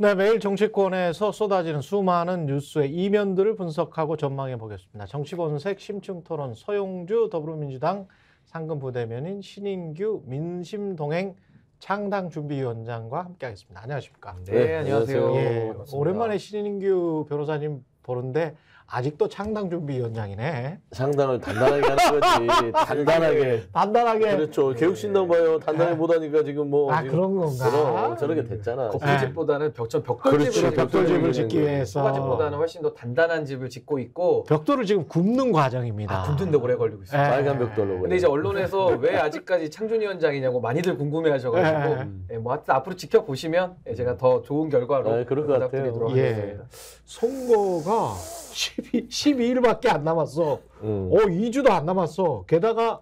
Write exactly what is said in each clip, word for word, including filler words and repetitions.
네, 매일 정치권에서 쏟아지는 수많은 뉴스의 이면들을 분석하고 전망해 보겠습니다. 정치본색 심층토론 서용주 더불어민주당 상근부대변인 신인규 민심동행 창당준비위원장과 함께하겠습니다. 안녕하십니까? 네, 네 안녕하세요. 예, 오랜만에 신인규 변호사님 보는데 아직도 창당준비위원장이네. 창당을 단단하게 하는 거지. 단단하게. 단단하게. 그렇죠. 개혁신당 봐요. 단단히 못하니까 지금 뭐. 아, 그런 건가? 그럼 저렇게 됐잖아. 거풀집보다는 벽전 벽돌집을 그렇죠. 벽돌집을 짓기 위해서. 벽돌집보다는 훨씬 더 단단한 집을 짓고 있고. 벽돌을 지금 굽는 과정입니다. 아, 굽는데 오래 걸리고 있어요. 빨간 벽돌로. 근데 이제 언론에서 왜 아직까지 창준위원장이냐고 많이들 궁금해하셔가지고. 예, 뭐 하여튼 앞으로 지켜보시면 제가 더 좋은 결과로 아, 그럴 것 부탁드리도록 같아요. 하겠습니다. 예. 선거가 십이 일밖에 안 남았어. 음. 어, 이 주도 안 남았어. 게다가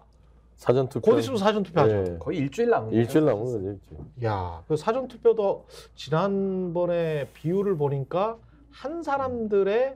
사전투표. 곧 있으면 사전투표하죠. 네. 거의 일주일 남은 거죠. 일주일 남은 거죠. 일주일. 야, 그 사전투표도 지난번에 비율을 보니까 한 사람들의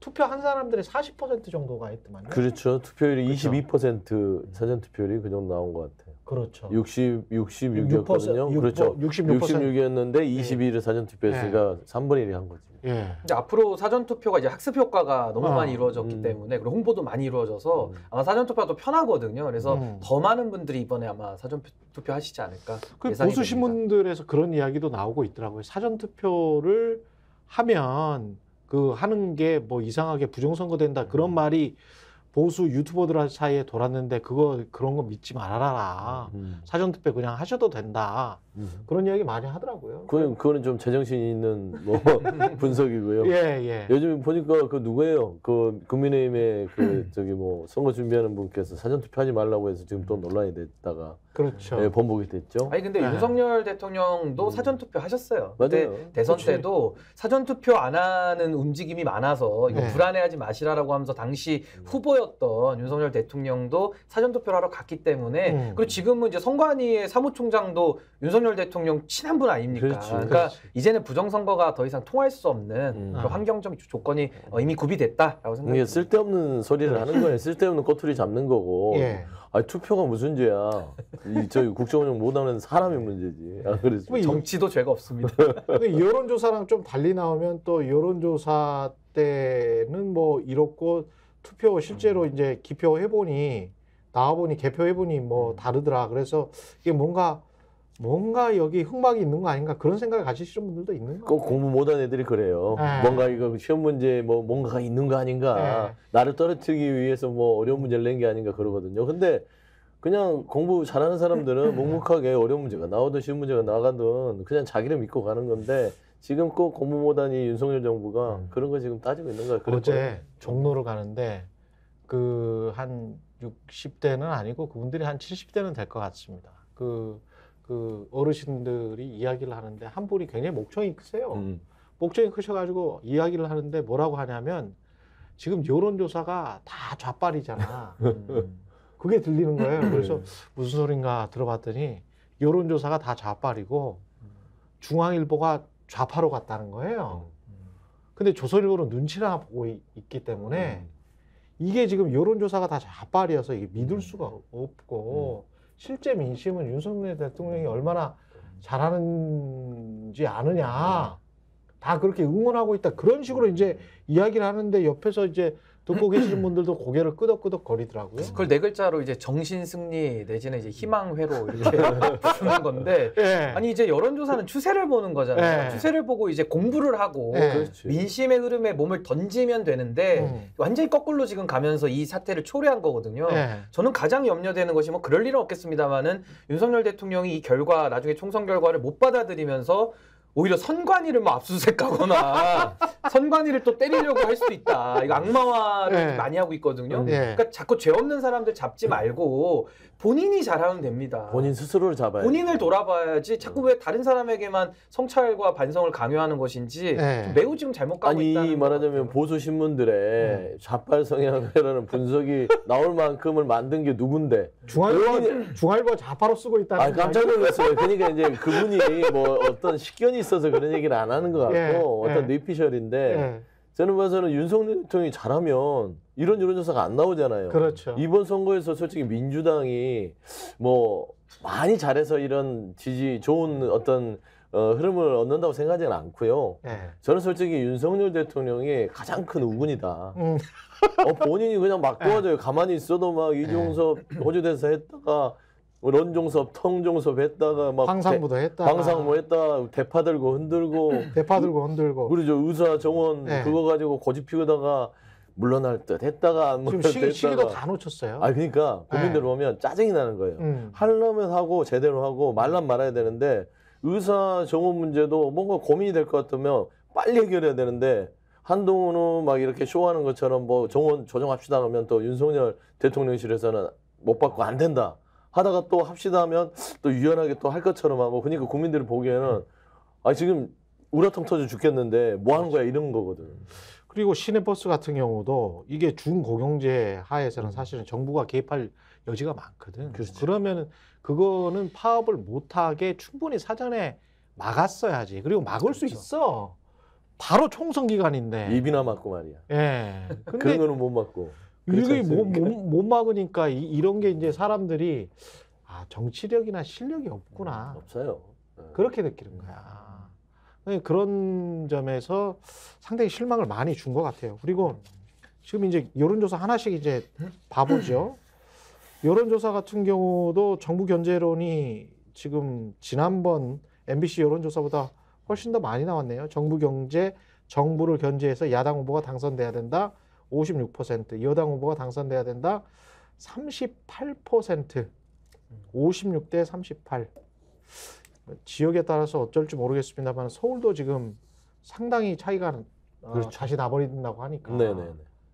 투표 한 사람들의 사십 퍼센트 정도가 했더만요. 그렇죠. 투표율이 그렇죠. 이십이 퍼센트 사전투표율이 그 정도 나온 것 같아요. 그렇죠. 육십육 이었거든요. 그렇죠. 육십육 이었는데 이십이를 네. 사전투표했으니까 네. 삼분의 일이 한 거죠. 예. 이제 앞으로 사전투표가 이제 학습효과가 너무 어. 많이 이루어졌기 음. 때문에 그리고 홍보도 많이 이루어져서 음. 아마 사전투표도 편하거든요. 그래서 음. 더 많은 분들이 이번에 아마 사전투표 하시지 않을까 예상이 보수 됩니다. 신문들에서 그런 이야기도 나오고 있더라고요. 사전투표를 하면 그 하는 게 뭐 이상하게 부정선거 된다 그런 말이 보수 유튜버들 사이에 돌았는데 그거 그런 거 믿지 말아라. 음. 사전투표 그냥 하셔도 된다. 음. 그런 이야기 많이 하더라고요. 그건 그거는 좀 제정신이 있는 뭐 분석이고요. 예, 예. 요즘 보니까 그 누구예요? 그 국민의힘의 그 저기 뭐 선거 준비하는 분께서 사전투표하지 말라고 해서 지금 또 논란이 됐다가 그렇죠. 예, 번복이 됐죠. 아니 근데 네. 윤석열 대통령도 음. 사전투표 하셨어요. 맞아요. 대선 그치. 때도 사전투표 안 하는 움직임이 많아서 이거 네. 불안해하지 마시라라고 하면서 당시 음. 후보였 던 윤석열 대통령도 사전투표를 하러 갔기 때문에 음. 그리고 지금은 이제 선관위의 사무총장도 윤석열 대통령 친한 분 아닙니까? 그렇지, 그러니까 그렇지. 이제는 부정선거가 더 이상 통할 수 없는 음. 그런 환경적 조건이 어, 이미 구비됐다라고 생각합니다. 이게 쓸데없는 소리를 하는 거예요. 쓸데없는 꼬투리 잡는 거고 예. 아니, 투표가 무슨 죄야. 이, 저희 국정운영 못하는 사람이 문제지. 아, 그래서 뭐, 정치도 죄가 없습니다. 근데 여론조사랑 좀 달리 나오면 또 여론조사 때는 뭐 이렇고 투표 실제로 이제 기표 해보니 나와보니 개표 해보니 뭐 다르더라. 그래서 이게 뭔가 뭔가 여기 흑막이 있는 거 아닌가 그런 생각을 가지시는 분들도 있는 거예요. 꼭 공부 못한 애들이 그래요. 에이. 뭔가 이거 시험 문제 뭐 뭔가가 있는 거 아닌가 에이. 나를 떨어뜨리기 위해서 뭐 어려운 문제를 낸 게 아닌가 그러거든요. 근데 그냥 공부 잘하는 사람들은 묵묵하게 어려운 문제가 나오든 쉬운 문제가 나가든 그냥 자기를 믿고 가는 건데 지금 꼭 공부 못한 이 윤석열 정부가 음. 그런 거 지금 따지고 있는 거예요. 어제 종로를 가는데 그 한 육십 대는 아니고 그분들이 한 칠십 대는 될 것 같습니다. 그, 그 어르신들이 이야기를 하는데 한 분이 굉장히 목청이 크세요. 음. 목청이 크셔가지고 이야기를 하는데 뭐라고 하냐면 지금 여론조사가 다 좌빨이잖아. 음. 그게 들리는 거예요. 그래서 무슨 소린가 들어봤더니 여론조사가 다 좌빨이고 중앙일보가 좌파로 갔다는 거예요. 근데 조선일보는 눈치나 보고 있기 때문에 이게 지금 여론조사가 다 좌빨이어서 이게 믿을 수가 없고 실제 민심은 윤석열 대통령이 얼마나 잘하는지 아느냐 다 그렇게 응원하고 있다 그런 식으로 이제 이야기를 하는데 옆에서 이제 듣고 계시는 분들도 고개를 끄덕끄덕 거리더라고요. 그걸 네 글자로 이제 정신승리 내지는 이제 희망회로 이렇게 부르는 건데 예. 아니 이제 여론조사는 추세를 보는 거잖아요. 예. 추세를 보고 이제 공부를 하고 예. 민심의 흐름에 몸을 던지면 되는데 음. 완전히 거꾸로 지금 가면서 이 사태를 초래한 거거든요. 예. 저는 가장 염려되는 것이 뭐 그럴 일은 없겠습니다만은 윤석열 대통령이 이 결과 나중에 총선 결과를 못 받아들이면서 오히려 선관위를 뭐 압수수색하거나 선관위를 또 때리려고 할 수도 있다. 이거 악마화를 네. 많이 하고 있거든요. 네. 그러니까 자꾸 죄 없는 사람들 잡지 말고 본인이 잘하면 됩니다. 본인 스스로를 잡아야 본인을 돌아봐야지 자꾸 왜 다른 사람에게만 성찰과 반성을 강요하는 것인지 네. 매우 지금 잘못 가고 아니, 있다는 아니 말하자면 보수 신문들의 좌빨 성향이라는 분석이 나올 만큼을 만든 게 누군데 중앙일보 중앙일보 좌파로 쓰고 있다는. 아 깜짝 놀랐어요. 그러니까 이제 그분이 뭐 어떤 식견이 있어서 그런 얘기를 안 하는 것 같고 예, 어떤 예. 뇌피셜인데 예. 저는 봐서는 윤석열 대통령이 잘하면 이런 여론조사가 안 나오잖아요. 그렇죠. 이번 선거에서 솔직히 민주당이 뭐 많이 잘해서 이런 지지 좋은 어떤 어, 흐름을 얻는다고 생각하지는 않고요. 네. 저는 솔직히 윤석열 대통령이 가장 큰 우군이다. 음. 어, 본인이 그냥 막 도와줘요. 네. 가만히 있어도 막 이종섭 네. 호주대사 했다가 런종섭, 텅종섭 했다가 막 황상무도 했다, 황상무 했다, 대파 들고 흔들고, 대파 들고 흔들고. 그러죠. 의사 정원 네. 그거 가지고 고집 피우다가 물러날 듯 했다가 안 물러날 듯 했다가. 시기도 다 놓쳤어요. 아 그러니까 국민들 네. 보면 짜증이 나는 거예요. 음. 하려면 하고 제대로 하고 말란 말아야 되는데. 의사 정원 문제도 뭔가 고민이 될 것 같으면 빨리 해결해야 되는데 한동훈은 막 이렇게 쇼하는 것처럼 뭐 정원 조정합시다 하면 또 윤석열 대통령실에서는 못 받고 안 된다 하다가 또 합시다 하면 또 유연하게 또 할 것처럼 하고 그러니까 국민들이 보기에는 아 지금 우라통 터져 죽겠는데 뭐 하는 거야 이런 거거든. 그리고 시내버스 같은 경우도 이게 준공영제 하에서는 사실은 정부가 개입할 여지가 많거든. 그렇죠. 그러면 그거는 파업을 못하게 충분히 사전에 막았어야지. 그리고 막을 그렇죠. 수 있어. 바로 총선 기간인데. 입이나 막고 말이야. 예. 근데 그런 거는 못 막고. 이게 못, 못, 못 막으니까 이, 이런 게 이제 사람들이 아 정치력이나 실력이 없구나. 없어요. 네. 그렇게 느끼는 거야. 그런 점에서 상당히 실망을 많이 준 것 같아요. 그리고 지금 이제 여론조사 하나씩 이제 봐보죠. 여론조사 같은 경우도 정부 견제론이 지금 지난번 엠비씨 여론조사보다 훨씬 더 많이 나왔네요. 정부 경제, 정부를 견제해서 야당 후보가 당선돼야 된다. 오십육 퍼센트. 여당 후보가 당선돼야 된다. 삼십팔 퍼센트. 오십육 대 삼십팔. 지역에 따라서 어쩔지 모르겠습니다만 서울도 지금 상당히 차이가 그렇죠. 어, 다시 나버린다고 하니까. 네네네.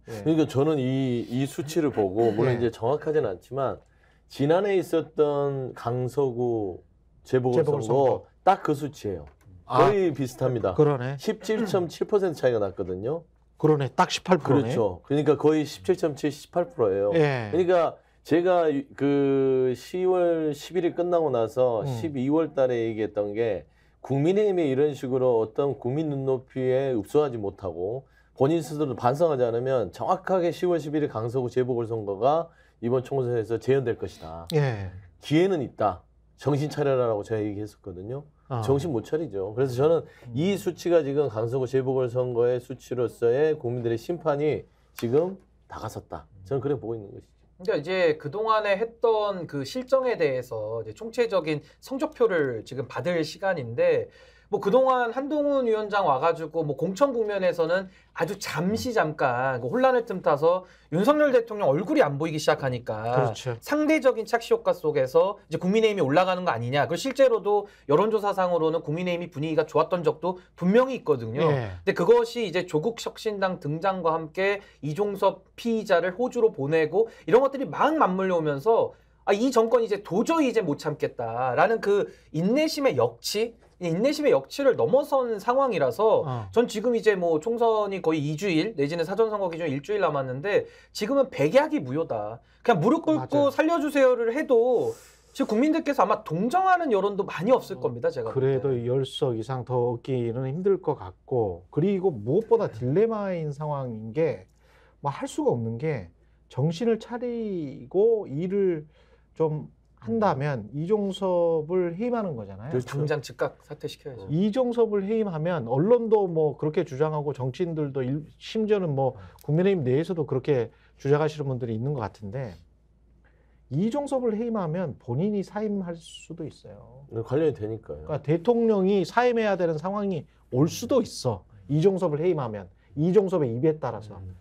네. 그러니까 저는 이, 이 수치를 보고 물론 네. 이제 정확하진 않지만 지난해 있었던 강서구 재보궐선거 딱 그 수치예요. 거의 아, 비슷합니다. 그러네. 십칠 점 칠 퍼센트 차이가 났거든요. 그러네. 딱 십팔 퍼센트네. 그렇죠. 그러니까 거의 십칠 점 칠, 십팔 퍼센트예요. 네. 그러니까. 제가 그 시월 십일이 끝나고 나서 음. 십이월 달에 얘기했던 게 국민의힘이 이런 식으로 어떤 국민 눈높이에 흡수하지 못하고 본인 스스로 반성하지 않으면 정확하게 시월 십일일 강서구 재보궐선거가 이번 총선에서 재연될 것이다. 예. 기회는 있다. 정신 차려라라고 제가 얘기했었거든요. 아. 정신 못 차리죠. 그래서 저는 이 수치가 지금 강서구 재보궐선거의 수치로서의 국민들의 심판이 지금 다가섰다. 저는 그래 보고 있는 것이죠. 그러니까 이제 그동안에 했던 그 실정에 대해서 이제 총체적인 성적표를 지금 받을 시간인데 뭐 그동안 한동훈 위원장 와가지고 뭐 공천 국면에서는 아주 잠시 잠깐 그 혼란을 틈타서 윤석열 대통령 얼굴이 안 보이기 시작하니까 그렇죠. 상대적인 착시 효과 속에서 이제 국민의힘이 올라가는 거 아니냐. 그리고 실제로도 여론조사상으로는 국민의힘이 분위기가 좋았던 적도 분명히 있거든요. 예. 근데 그것이 이제 조국혁신당 등장과 함께 이종섭 피의자를 호주로 보내고 이런 것들이 막 맞물려 오면서 아, 이 정권이 이제 도저히 이제 못 참겠다라는 그 인내심의 역치 인내심의 역치를 넘어선 상황이라서 어. 전 지금 이제 뭐 총선이 거의 이 주일 내지는 사전선거 기준 일주일 남았는데 지금은 백약이 무효다. 그냥 무릎 꿇고 맞아요. 살려주세요를 해도 지금 국민들께서 아마 동정하는 여론도 많이 없을 어, 겁니다. 제가 그래도 보면. 십 석 이상 더 얻기는 힘들 것 같고 그리고 무엇보다 딜레마인 상황인 게 뭐 할 수가 없는 게 정신을 차리고 일을 좀 한다면 이종섭을 해임하는 거잖아요. 그렇죠. 당장 즉각 사퇴시켜야죠. 이종섭을 해임하면 언론도 뭐 그렇게 주장하고 정치인들도 일, 심지어는 뭐 국민의힘 내에서도 그렇게 주장하시는 분들이 있는 것 같은데 이종섭을 해임하면 본인이 사임할 수도 있어요. 네, 관련이 되니까요. 그러니까 대통령이 사임해야 되는 상황이 올 수도 있어. 이종섭을 해임하면. 이종섭의 입에 따라서. 음.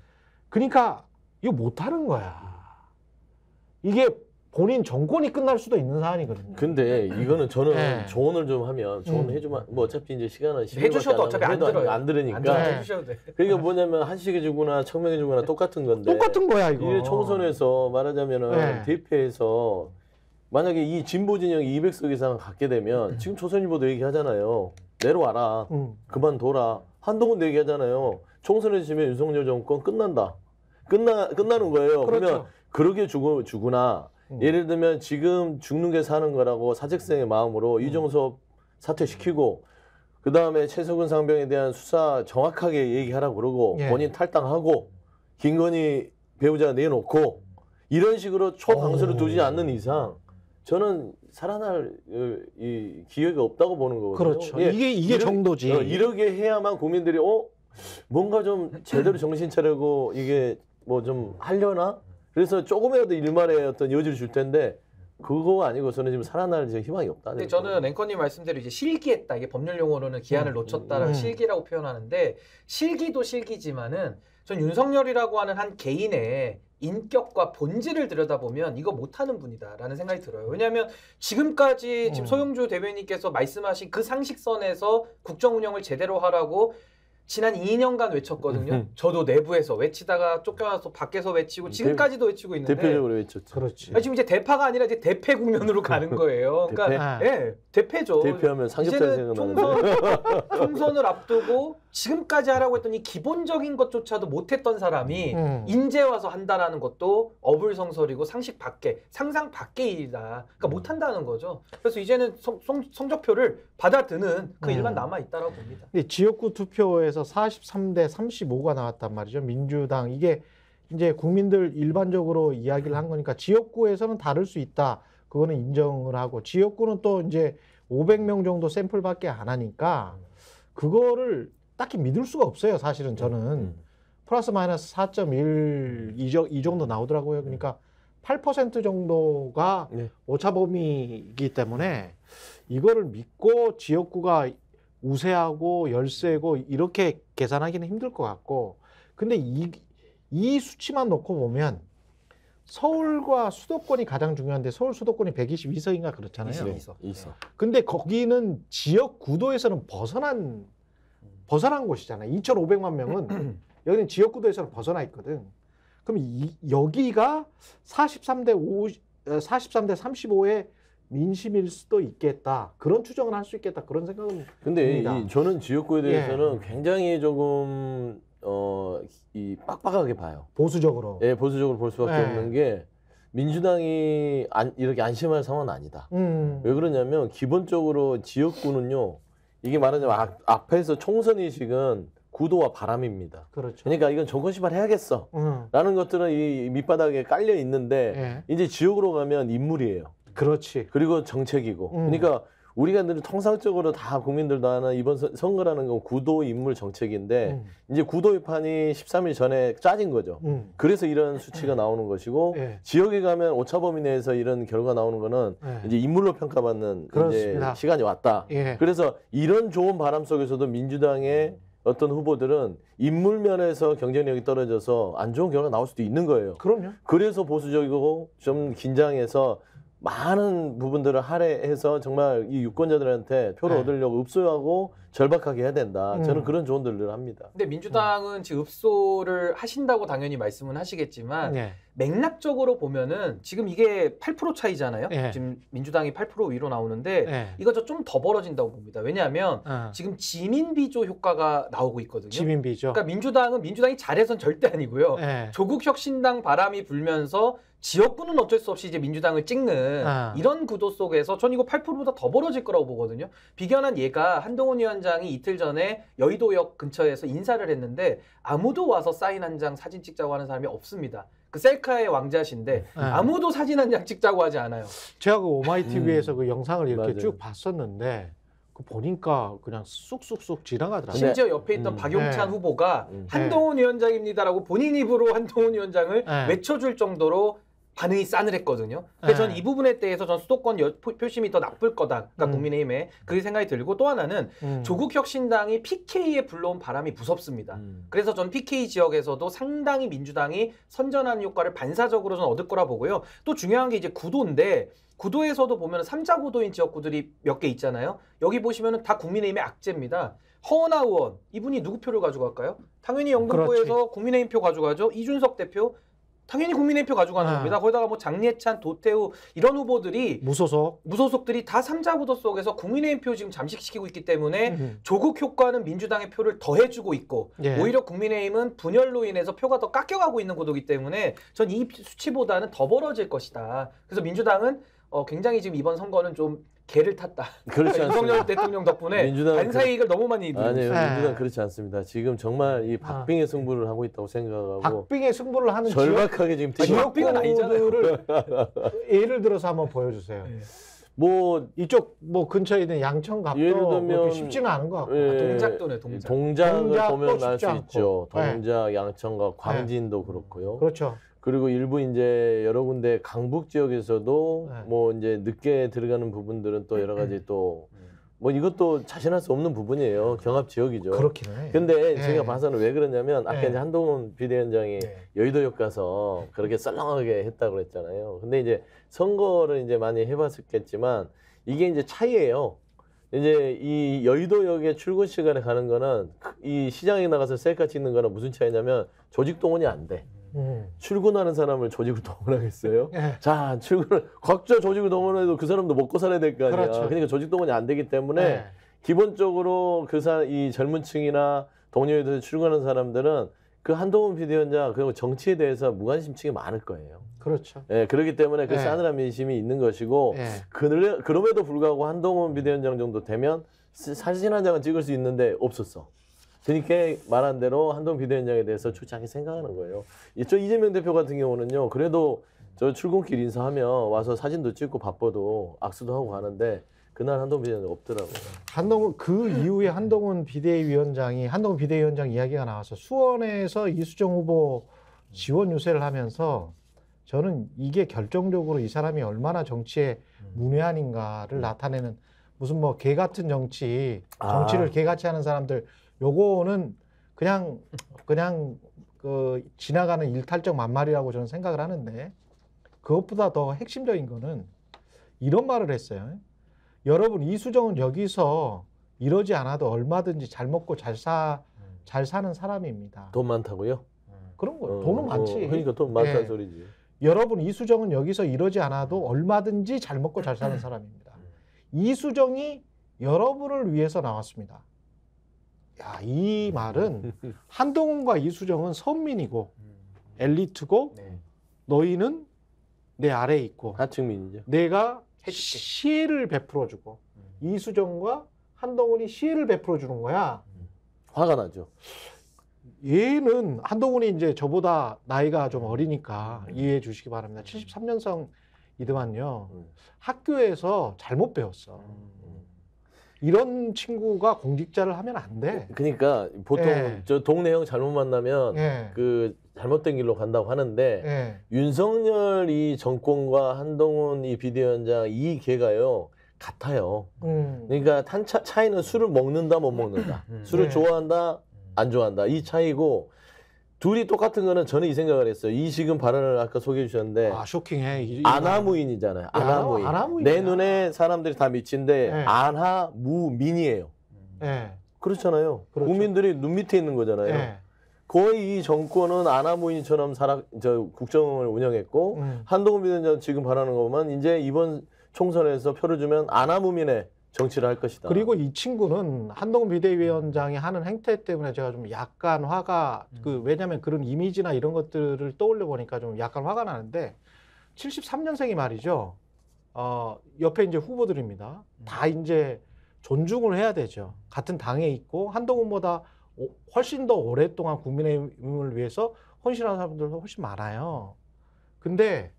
그러니까 이거 못하는 거야. 이게 본인 정권이 끝날 수도 있는 사안이거든요. 근데 이거는 저는 네. 조언을 좀 하면 조언을 음. 해주면 뭐 어차피 이제 시간은 해주셔도 어차피 안 들어요. 안 들으니까. 안 네. 해주셔도 돼. 그러니까 뭐냐면 한식의 주구나 청명의 주구나 똑같은 건데. 똑같은 거야 이거. 이 총선에서 말하자면은 네. 대표에서 만약에 이 진보 진영이 이백 석 이상 갖게 되면 지금 조선일보도 얘기하잖아요. 내려와라. 음. 그만둬라. 한동훈도 얘기하잖아요. 총선에 지면 윤석열 정권 끝난다. 끝나 끝나는 거예요. 그렇죠. 그러면 그러게 주구 주구나. 음. 예를 들면 지금 죽는 게 사는 거라고 사직생의 마음으로 음. 이종섭 사퇴시키고 그다음에 최석훈 상병에 대한 수사 정확하게 얘기하라고 그러고 예. 본인 탈당하고 김건희 배우자 내놓고 이런 식으로 초강수를 두지 않는 이상 저는 살아날 이 기회가 없다고 보는 거거든요. 그렇죠. 예, 이게 이게 이러, 정도지. 이렇게 해야만 국민들이 어 뭔가 좀 제대로 정신 차리고 이게 뭐 좀 하려나? 그래서 조금이라도 일말의 어떤 여지를 줄 텐데 그거 아니고 저는 지금 살아날 지금 희망이 없다. 근데 저는 앵커님 말씀대로 이제 실기했다. 이게 법률 용어로는 기한을 음, 놓쳤다라고 음. 실기라고 표현하는데 실기도 실기지만은 전 윤석열이라고 하는 한 개인의 인격과 본질을 들여다보면 이거 못하는 분이다라는 생각이 들어요. 왜냐하면 지금까지 음. 지금 서용주 대변인께서 말씀하신 그 상식선에서 국정 운영을 제대로 하라고 지난 이 년간 외쳤거든요. 저도 내부에서 외치다가 쫓겨나서 밖에서 외치고 지금까지도 외치고 있는데 대표적으로 외쳤죠. 그렇지. 아니, 지금 이제 대파가 아니라 이제 대패 국면으로 가는 거예요. 그러니까 예, 네, 대패죠. 대패하면 상식적인 생각만 총선, 총선을 앞두고 지금까지 하라고 했던 이 기본적인 것조차도 못했던 사람이 음. 인제 와서 한다라는 것도 어불성설이고 상식 밖에, 상상 밖에이다. 그러니까 못한다는 거죠. 그래서 이제는 성, 성, 성적표를 받아드는 그 일만 남아있다라고 봅니다. 근데 지역구 투표에서 사십삼 대 삼십오가 나왔단 말이죠. 민주당. 이게 이제 국민들 일반적으로 이야기를 한 거니까 지역구에서는 다를 수 있다. 그거는 인정을 하고 지역구는 또 이제 오백 명 정도 샘플밖에 안 하니까 그거를 딱히 믿을 수가 없어요. 사실은 저는. 플러스 마이너스 사 점 일 이 정도 나오더라고요. 그러니까 팔 퍼센트 정도가 네. 오차범위이기 때문에 이거를 믿고 지역구가 우세하고 열세고 이렇게 계산하기는 힘들 것 같고 근데 이, 이 수치만 놓고 보면 서울과 수도권이 가장 중요한데 서울 수도권이 백이십이 석인가 그렇잖아요. 이십 석. 근데 거기는 지역 구도에서는 벗어난 벗어난 곳이잖아요. 이천오백만 명은 여기는 지역 구도에서는 벗어나 있거든. 그럼 이, 여기가 사십삼 대 삼십오의 민심일 수도 있겠다. 그런 추정을 할 수 있겠다. 그런 생각은 근데 이, 저는 지역구에 대해서는 예. 굉장히 조금 어, 이 빡빡하게 봐요. 보수적으로. 예, 보수적으로 볼 수밖에 예. 없는 게 민주당이 안, 이렇게 안심할 상황은 아니다. 음. 왜 그러냐면 기본적으로 지역구는요. 이게 말하자면 아, 앞에서 총선의식은 구도와 바람입니다. 그렇죠. 그러니까 이건 정권 시발해야겠어. 음. 라는 것들은 이 밑바닥에 깔려 있는데 예. 이제 지역으로 가면 인물이에요. 그렇지. 그리고 정책이고. 음. 그러니까 우리가 늘 통상적으로 다 국민들도 아는 이번 서, 선거라는 건 구도, 인물, 정책인데 음. 이제 구도의 판이 십삼 일 전에 짜진 거죠. 음. 그래서 이런 수치가 나오는 것이고 예. 지역에 가면 오차범위 내에서 이런 결과 나오는 거는 예. 이제 인물로 평가받는 이제 시간이 왔다. 예. 그래서 이런 좋은 바람 속에서도 민주당의 음. 어떤 후보들은 인물 면에서 경쟁력이 떨어져서 안 좋은 결과가 나올 수도 있는 거예요. 그럼요. 그래서 보수적이고 좀 긴장해서 많은 부분들을 할애해서 정말 이 유권자들한테 표를 네. 얻으려고 읍소하고 절박하게 해야 된다. 음. 저는 그런 조언들을 합니다. 근데 민주당은 음. 지금 읍소를 하신다고 당연히 말씀은 하시겠지만 네. 맥락적으로 보면은 지금 이게 팔 퍼센트 차이잖아요. 네. 지금 민주당이 팔 퍼센트 위로 나오는데 네. 이것도 좀 더 벌어진다고 봅니다. 왜냐하면 어. 지금 지민비조 효과가 나오고 있거든요. 지민비조. 그러니까 민주당은 민주당이 잘해서는 절대 아니고요. 네. 조국혁신당 바람이 불면서 지역구는 어쩔 수 없이 이제 민주당을 찍는 아. 이런 구도 속에서 전 이거 팔 퍼센트보다 더 벌어질 거라고 보거든요. 비견한 예가 한동훈 위원장이 이틀 전에 여의도역 근처에서 인사를 했는데 아무도 와서 사인 한 장 사진 찍자고 하는 사람이 없습니다. 그 셀카의 왕자신데 아. 아무도 사진 한 장 찍자고 하지 않아요. 제가 그 오마이티비에서 음. 그 영상을 이렇게 맞아요. 쭉 봤었는데 그 보니까 그냥 쑥쑥쑥 지나가더라고요. 심지어 옆에 있던 음. 박용찬 네. 후보가 음. 한동훈 위원장입니다라고 본인 입으로 한동훈 위원장을 네. 외쳐줄 정도로 반응이 싸늘했거든요. 근데 전 이 부분에 대해서 전 수도권 여, 표심이 더 나쁠 거다. 그러니까 음. 국민의힘에 그 생각이 들고 또 하나는 음. 조국혁신당이 피케이에 불러온 바람이 무섭습니다. 음. 그래서 전 피케이 지역에서도 상당히 민주당이 선전하는 효과를 반사적으로 전 얻을 거라 보고요. 또 중요한 게 이제 구도인데 구도에서도 보면 삼 자 구도인 지역구들이 몇 개 있잖아요. 여기 보시면 다 국민의힘의 악재입니다. 허은하 의원, 이분이 누구 표를 가져갈까요? 당연히 영등포에서 국민의힘 표 가져가죠. 이준석 대표. 당연히 국민의힘 표 가져가는 아. 겁니다. 거기다가 뭐 장예찬, 도태우 이런 후보들이 무소속 무소속들이 다 삼 자 구도 속에서 국민의힘 표 지금 잠식시키고 있기 때문에 음. 조국 효과는 민주당의 표를 더해주고 있고 예. 오히려 국민의힘은 분열로 인해서 표가 더 깎여가고 있는 구도이기 때문에 전 이 수치보다는 더 벌어질 것이다. 그래서 민주당은 어, 굉장히 지금 이번 선거는 좀 개를 탔다. 그렇지 않습니다. 윤석열 대통령 덕분에 반사이익을 너무 많이 누렸어요. 아니요. 네. 민주당 그렇지 않습니다. 지금 정말 이 박빙의 아. 승부를 하고 있다고 생각하고 박빙의 승부를 하는 절박하게 지금 지역구들을 아니잖아요. 예를 들어서 한번 보여주세요. 네. 뭐 이쪽 뭐 근처에 있는 양천갑도 예를 들면 쉽지는 않은 것 같고 예, 아, 동작도네 동작. 동작을 동작 보면 알 수 있죠. 동작, 네. 양천갑, 광진도 네. 그렇고요. 그렇죠. 그리고 일부 이제 여러 군데 강북 지역에서도 네. 뭐 이제 늦게 들어가는 부분들은 또 여러 가지 또 뭐 이것도 자신할 수 없는 부분이에요. 경합 지역이죠. 그렇긴 해. 근데 네. 제가 봐서는 왜 그러냐면 아까 네. 이제 한동훈 비대위원장이 네. 여의도역 가서 그렇게 썰렁하게 했다고 그랬잖아요. 근데 이제 선거를 이제 많이 해봤었겠지만 이게 이제 차이예요. 이제 이 여의도역에 출근 시간에 가는 거는 이 시장에 나가서 셀카 찍는 거랑 무슨 차이냐면 조직 동원이 안 돼. 음. 출근하는 사람을 조직을 동원하겠어요? 네. 자, 출근을 각자 조직을 동원해도 그 사람도 먹고 살아야 될 거 아니야. 그렇죠. 그러니까 조직 동원이 안 되기 때문에 네. 기본적으로 그 사, 이 젊은 층이나 동료에서 출근하는 사람들은 그 한동훈 비대위원장 그리고 정치에 대해서 무관심층이 많을 거예요. 그렇죠. 예, 그렇기 때문에 그 네. 싸늘한 민심이 있는 것이고 네. 그늘, 그럼에도 불구하고 한동훈 비대위원장 정도 되면 사진 한 장은 찍을 수 있는데 없었어. 그러니까 말한 대로 한동훈 비대위원장에 대해서 초창에 생각하는 거예요. 이쪽 이재명 대표 같은 경우는요. 그래도 저 출근길 인사하면 와서 사진도 찍고 바빠도 악수도 하고 가는데 그날 한동훈 비대위원장 없더라고요. 한동훈 그 이후에 한동훈 비대위원장이 한동훈 비대위원장 이야기가 나와서 수원에서 이수정 후보 지원 유세를 하면서 저는 이게 결정적으로 이 사람이 얼마나 정치에 문외한인가를 나타내는 무슨 뭐 개 같은 정치, 정치를 아. 개같이 하는 사람들 요거는 그냥 그냥 그 지나가는 일탈적 만말이라고 저는 생각을 하는데 그것보다 더 핵심적인 거는 이런 말을 했어요. 여러분 이수정은 여기서 이러지 않아도 얼마든지 잘 먹고 잘 사 잘 사는 사람입니다. 돈 많다고요? 그런 거예요. 어, 돈은 어, 많지. 그러니까 돈 많다는 네. 소리지. 여러분 이수정은 여기서 이러지 않아도 얼마든지 잘 먹고 잘 사는 사람입니다. 이수정이 여러분을 위해서 나왔습니다. 야, 이 말은 한동훈과 이수정은 선민이고 엘리트고 네. 너희는 내 아래에 있고 하층민이죠. 내가 해줄게. 시혜를 베풀어주고 음. 이수정과 한동훈이 시혜를 베풀어주는 거야. 음. 화가 나죠. 얘는 한동훈이 이제 저보다 나이가 좀 어리니까 음. 이해해 주시기 바랍니다. 칠십삼 년생이더만요. 음. 학교에서 잘못 배웠어. 음. 이런 친구가 공직자를 하면 안 돼. 그러니까 보통 예. 저 동네 형 잘못 만나면 예. 그 잘못된 길로 간다고 하는데 예. 윤석열 이 정권과 한동훈 이 비대위원장 이 개가요 같아요. 음. 그러니까 탄차, 차이는 술을 먹는다 못 먹는다, 음. 술을 예. 좋아한다 안 좋아한다 이 차이고 둘이 똑같은 거는 저는 이 생각을 했어요. 이 지금 발언을 아까 소개해 주셨는데 아 쇼킹해. 이, 안하무인이잖아요. 야, 안하무인. 안하무인. 내 눈에 사람들이 다 미친데 네. 안하무민이에요. 네. 그렇잖아요. 그렇죠. 국민들이 눈 밑에 있는 거잖아요. 네. 거의 이 정권은 안하무인처럼 살아, 저 국정을 운영했고 음. 한동훈 비대위원장 지금 바라는 것만 이제 이번 총선에서 표를 주면 안하무민의 정치를 할 것이다. 그리고 이 친구는 한동훈 비대위원장이 하는 행태 때문에 제가 좀 약간 화가 음. 그 왜냐하면 그런 이미지나 이런 것들을 떠올려 보니까 좀 약간 화가 나는데 칠십삼 년생이 말이죠. 어, 옆에 이제 후보들입니다. 음. 다 이제 존중을 해야 되죠. 같은 당에 있고 한동훈보다 오, 훨씬 더 오랫동안 국민의힘을 위해서 헌신한 사람들도 훨씬 많아요. 근데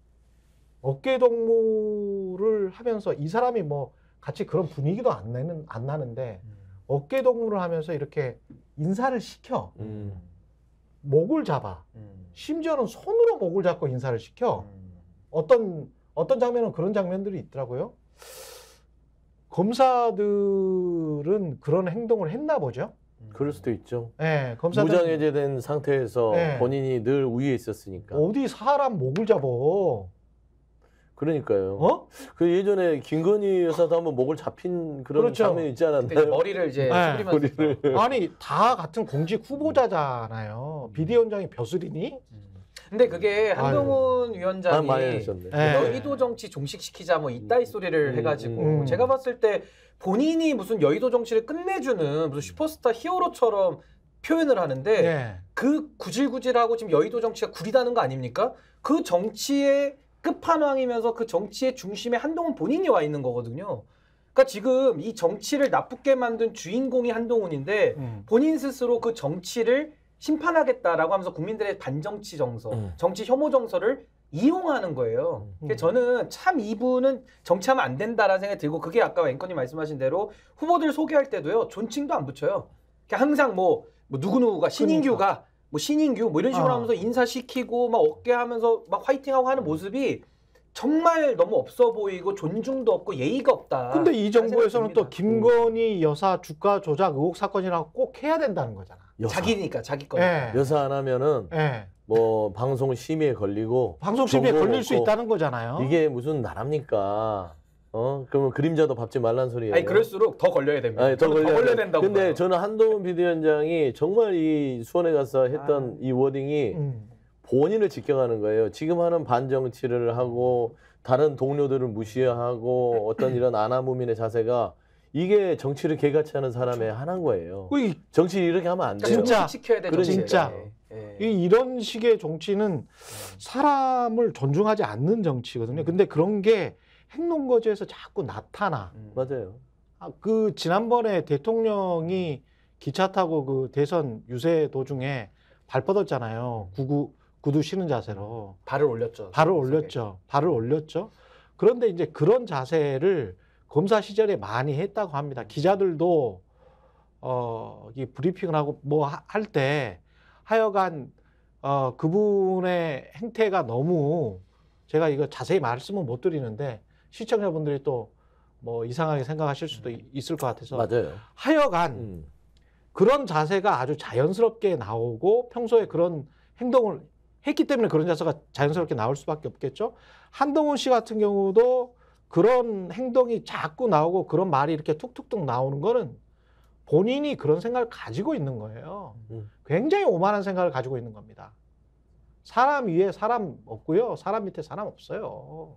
어깨동무를 하면서 이 사람이 뭐 같이 그런 분위기도 안 나는 안 나는데 음. 어깨 동무를 하면서 이렇게 인사를 시켜 음. 목을 잡아 음. 심지어는 손으로 목을 잡고 인사를 시켜 음. 어떤 어떤 장면은 그런 장면들이 있더라고요. 검사들은 그런 행동을 했나 보죠. 그럴 수도 있죠. 네, 검사들 무장해제된 상태에서 네. 본인이 늘 위에 있었으니까 어디 사람 목을 잡어. 그러니까요. 어? 그 예전에 김건희 여사도 한번 목을 잡힌 그런 그렇죠. 장면이 있지 않았나요? 머리를 이제 네. 머리를. 아니 다 같은 공직 후보자잖아요. 비대위원장이 벼슬이니? 근데 그게 한동훈 아유. 위원장이 아, 여의도 정치 종식시키자 뭐 이따위 소리를 음, 해가지고 음. 제가 봤을 때 본인이 무슨 여의도 정치를 끝내주는 무슨 슈퍼스타 히어로처럼 표현을 하는데 네. 그 구질구질하고 지금 여의도 정치가 구리다는 거 아닙니까? 그 정치에 끝판왕이면서 그 정치의 중심에 한동훈 본인이 와 있는 거거든요. 그러니까 지금 이 정치를 나쁘게 만든 주인공이 한동훈인데 음. 본인 스스로 그 정치를 심판하겠다라고 하면서 국민들의 반정치 정서, 음. 정치 혐오 정서를 이용하는 거예요. 음. 저는 참 이분은 정치하면 안 된다라는 생각이 들고, 그게 아까 앵커님 말씀하신 대로 후보들 소개할 때도요, 존칭도 안 붙여요. 항상 뭐, 뭐 누구누구가 신인규가 그러니까. 뭐 신인규 뭐 이런 식으로 아. 하면서 인사시키고 막 어깨하면서 막 화이팅하고 하는 모습이 정말 너무 없어 보이고 존중도 없고 예의가 없다. 근데 이 정부에서는 또 김건희 여사 주가 조작 의혹 사건이라고 꼭 해야 된다는 거잖아. 여사. 자기니까 자기 거니까. 예. 여사 안 하면은 예. 뭐 방송 심의에 걸리고 방송 심의에 걸릴 수 있다는 거잖아요. 이게 무슨 나라입니까? 어? 그러면 그림자도 밟지 말란 소리예요. 아니 그럴수록 더 걸려야 됩니다. 아니, 더, 걸려야 더 걸려야 된다고. 근데 봐요. 저는 한동훈 비대위원장이 정말 이 수원에 가서 했던 아. 이 워딩이 음. 본인을 직격하는 거예요. 지금 하는 반정치를 하고 다른 동료들을 무시하고 어떤 이런 아나무민의 자세가, 이게 정치를 개같이 하는 사람의 하나인 거예요. 정치를 이렇게 하면 안 돼요. 진짜. 지켜야 돼, 진짜. 예. 이런 식의 정치는 사람을 존중하지 않는 정치거든요. 음. 근데 그런 게 핵론거지에서 자꾸 나타나. 음. 맞아요. 아, 그 지난번에 대통령이 기차 타고 그 대선 유세 도중에 발 뻗었잖아요. 구구, 구두 신은 자세로. 발을 올렸죠. 발을 올렸죠. 발을 올렸죠. 그런데 이제 그런 자세를 검사 시절에 많이 했다고 합니다. 기자들도 어, 이 브리핑을 하고 뭐 할 때 하여간 어, 그분의 행태가 너무, 제가 이거 자세히 말씀은 못 드리는데 시청자분들이 또 뭐 이상하게 생각하실 수도 있을 것 같아서. 맞아요. 하여간 음. 그런 자세가 아주 자연스럽게 나오고 평소에 그런 행동을 했기 때문에 그런 자세가 자연스럽게 나올 수밖에 없겠죠. 한동훈 씨 같은 경우도 그런 행동이 자꾸 나오고 그런 말이 이렇게 툭툭툭 나오는 거는 본인이 그런 생각을 가지고 있는 거예요. 음. 굉장히 오만한 생각을 가지고 있는 겁니다. 사람 위에 사람 없고요. 사람 밑에 사람 없어요.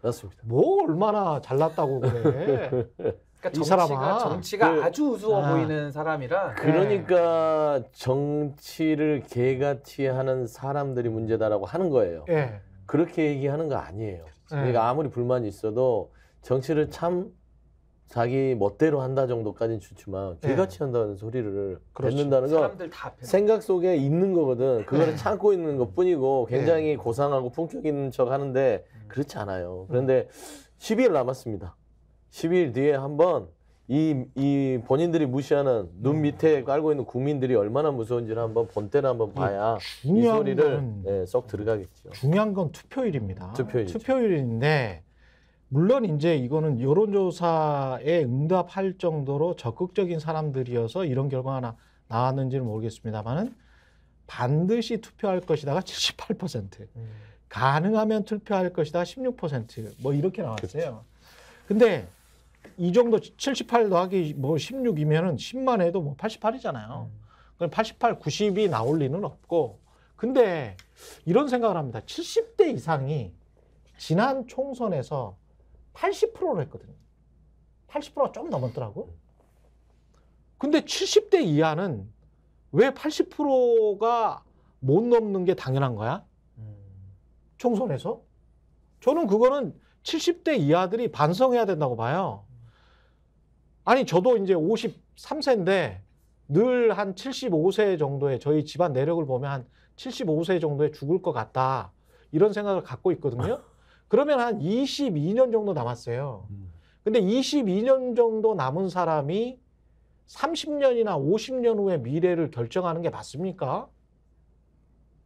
맞습니다. 뭐 얼마나 잘났다고 그래. 그러니까 이 정치가, 사람아. 정치가 그, 아주 우스워 아, 보이는 사람이라. 그러니까 네. 정치를 개같이 하는 사람들이 문제다라고 하는 거예요. 네. 그렇게 얘기하는 거 아니에요. 그러니까 네. 아무리 불만이 있어도 정치를 참 자기 멋대로 한다 정도까지는 좋지만 개같이 네. 한다는 소리를 듣는다는 건 생각 속에 있는 거거든. 그거를 네. 참고 있는 것뿐이고 굉장히 네. 고상하고 품격 있는 척 하는데 그렇지 않아요. 그런데 십이 일 남았습니다. 십이 일 뒤에 한번 이, 이 본인들이 무시하는 눈 밑에 깔고 있는 국민들이 얼마나 무서운지를 한번 본때를 한번 봐야 이 소리를 네, 썩 들어가겠죠. 중요한 건 투표일입니다. 투표일이죠. 투표일인데 물론 이제 이거는 여론조사에 응답할 정도로 적극적인 사람들이어서 이런 결과가 나, 나왔는지는 모르겠습니다만은 반드시 투표할 것이다가 칠십팔 퍼센트, 음. 가능하면 투표할 것이다가 십육 퍼센트 뭐 이렇게 나왔어요. 근데 이 정도 칠십팔 더하기 뭐 십육이면은 십만 해도 뭐 팔십팔이잖아요. 음. 그럼 팔십팔, 구십이 나올 리는 없고. 근데 이런 생각을 합니다. 칠십 대 이상이 지난 총선에서 팔십 퍼센트로 했거든요. 팔십 퍼센트가 좀 넘었더라고. 근데 칠십 대 이하는 왜 팔십 퍼센트가 못 넘는 게 당연한 거야? 총선에서? 저는 그거는 칠십 대 이하들이 반성해야 된다고 봐요. 아니 저도 이제 오십삼 세인데 늘 한 칠십오 세 정도에, 저희 집안 내력을 보면 한 칠십오 세 정도에 죽을 것 같다 이런 생각을 갖고 있거든요. 그러면 한 이십이 년 정도 남았어요. 근데 이십이 년 정도 남은 사람이 삼십 년이나 오십 년 후의 미래를 결정하는 게 맞습니까?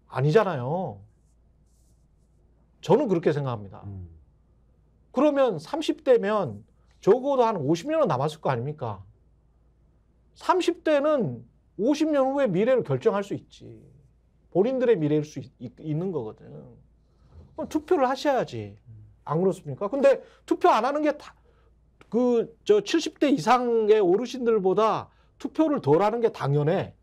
아니잖아요. 저는 그렇게 생각합니다. 그러면 삼십 대면 적어도 한 오십 년은 남았을 거 아닙니까? 삼십 대는 오십 년 후의 미래를 결정할 수 있지. 본인들의 미래일 수 있, 있는 거거든. 그럼 투표를 하셔야지. 안 그렇습니까? 근데 투표 안 하는 게 다, 그, 저 칠십 대 이상의 어르신들보다 투표를 덜 하는 게 당연해.